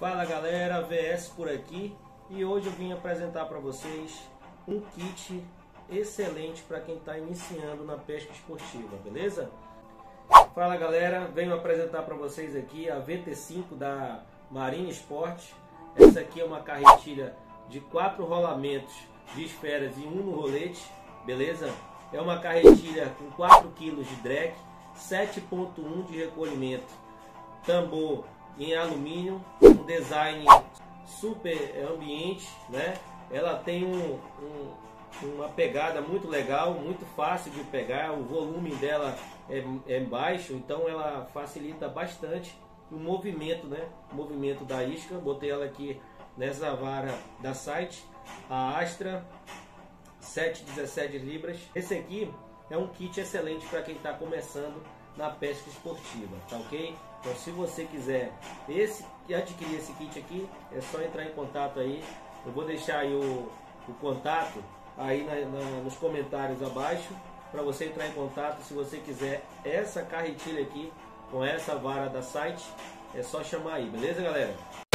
Fala galera, VS por aqui, e hoje eu vim apresentar para vocês um kit excelente para quem está iniciando na pesca esportiva, beleza? Fala galera, venho apresentar para vocês aqui a VT5 da Marinha Esporte. Essa aqui é uma carretilha de 4 rolamentos de esferas e 1 no rolete, beleza? É uma carretilha com 4 kg de drag, 7.1 de recolhimento, tambor em alumínio, um design super ambiente, né? Ela tem uma pegada muito legal, muito fácil de pegar, o volume dela é baixo, então ela facilita bastante o movimento, né? O movimento da isca. Botei ela aqui nessa vara da Site, a Astra 7,17 libras. Esse aqui é um kit excelente para quem está começando na pesca esportiva, tá ok? Então, se você quiser adquirir esse kit aqui, é só entrar em contato aí. Eu vou deixar aí o contato aí nos comentários abaixo para você entrar em contato. Se você quiser essa carretilha aqui com essa vara da Site, é só chamar aí, beleza galera?